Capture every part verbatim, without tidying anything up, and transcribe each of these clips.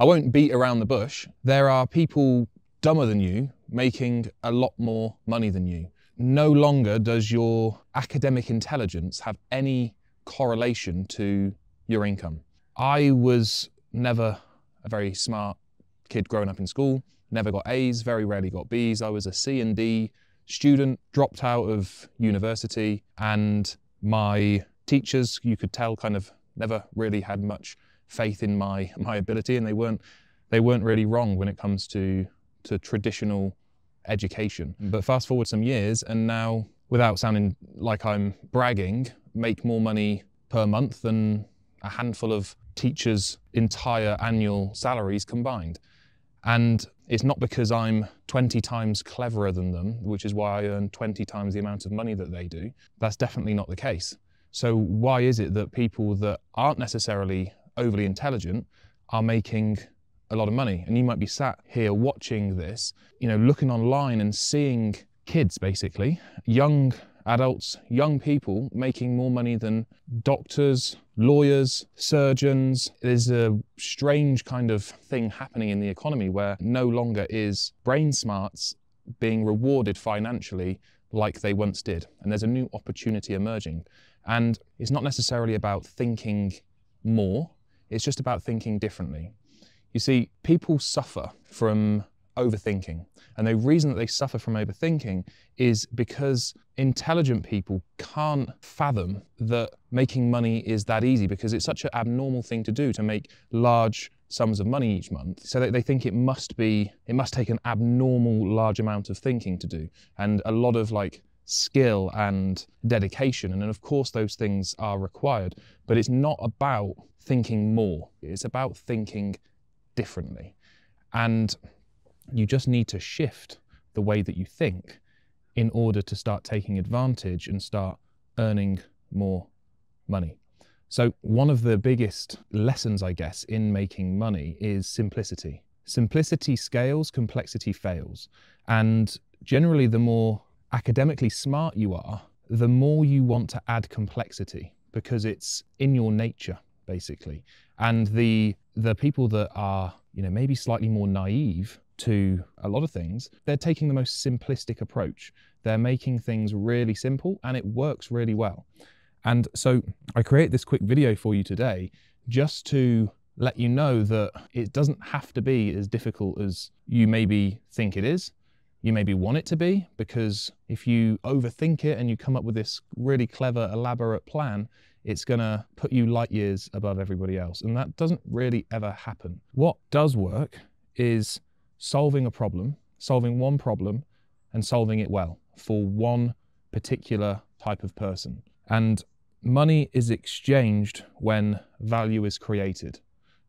I won't beat around the bush. There are people dumber than you making a lot more money than you. No longer does your academic intelligence have any correlation to your income. I was never a very smart kid growing up in school, never got A's, very rarely got B's. I was a C and D student, dropped out of university, and my teachers, you could tell, kind of never really had much faith in my my ability, and they weren't they weren't really wrong when it comes to to traditional education. Mm. But fast forward some years, and now, without sounding like I'm bragging, make more money per month than a handful of teachers' entire annual salaries combined. And it's not because I'm twenty times cleverer than them, which is why I earn twenty times the amount of money that they do. That's definitely not the case. So why is it that people that aren't necessarily overly intelligent are making a lot of money? And you might be sat here watching this, you know, looking online and seeing kids, basically, young adults, young people making more money than doctors, lawyers, surgeons. There's a strange kind of thing happening in the economy where no longer is brain smarts being rewarded financially like they once did. And there's a new opportunity emerging. And it's not necessarily about thinking more. It's just about thinking differently. You see, people suffer from overthinking. And the reason that they suffer from overthinking is because intelligent people can't fathom that making money is that easy, because it's such an abnormal thing to do, to make large sums of money each month. So they, they think it must be, it must take an abnormal large amount of thinking to do, and a lot of like skill and dedication. And then of course those things are required, but it's not about thinking more. It's about thinking differently. And you just need to shift the way that you think in order to start taking advantage and start earning more money. So one of the biggest lessons, I guess, in making money is simplicity. Simplicity scales, complexity fails. And generally, the more academically smart you are, the more you want to add complexity, because it's in your nature, basically. And the the people that are, you know, maybe slightly more naive to a lot of things, they're taking the most simplistic approach. They're making things really simple, and it works really well. And so I create this quick video for you today just to let you know that it doesn't have to be as difficult as you maybe think it is. You maybe want it to be, because if you overthink it and you come up with this really clever, elaborate plan, it's gonna put you light years above everybody else. And that doesn't really ever happen. What does work is solving a problem, solving one problem, and solving it well for one particular type of person. And money is exchanged when value is created.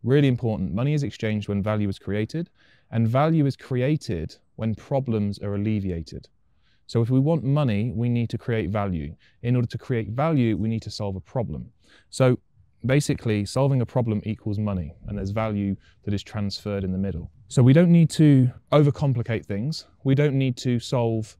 Really important. Money is exchanged when value is created, and value is created when problems are alleviated. So if we want money, we need to create value. In order to create value, we need to solve a problem. So basically, solving a problem equals money, and there's value that is transferred in the middle. So we don't need to overcomplicate things. We don't need to solve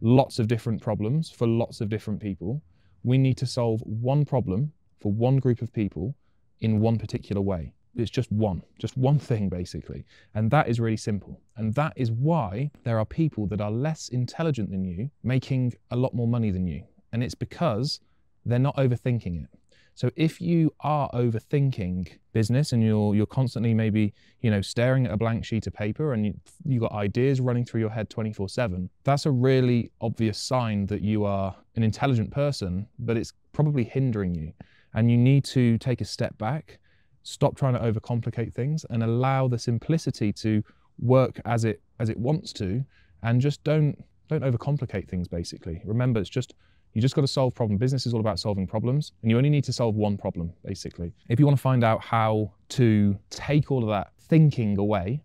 lots of different problems for lots of different people. We need to solve one problem for one group of people in one particular way. It's just one, just one thing, basically. And that is really simple. And that is why there are people that are less intelligent than you making a lot more money than you. And it's because they're not overthinking it. So if you are overthinking business and you're, you're constantly maybe, you know, staring at a blank sheet of paper and you, you've got ideas running through your head twenty-four seven, that's a really obvious sign that you are an intelligent person, but it's probably hindering you. And you need to take a step back, stop trying to overcomplicate things, and allow the simplicity to work as it as it wants to, and just don't don't overcomplicate things, basically. Remember, it's just you just got to solve problems. Business is all about solving problems, and you only need to solve one problem, basically. If you want to find out how to take all of that thinking away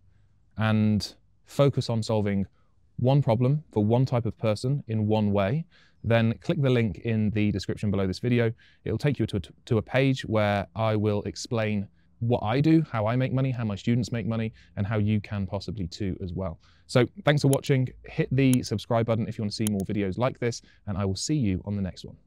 and focus on solving one problem for one type of person in one way, then click the link in the description below this video. It'll take you to a, to a page where I will explain what I do, how I make money, how my students make money, and how you can possibly too as well. So thanks for watching. Hit the subscribe button if you want to see more videos like this, and I will see you on the next one.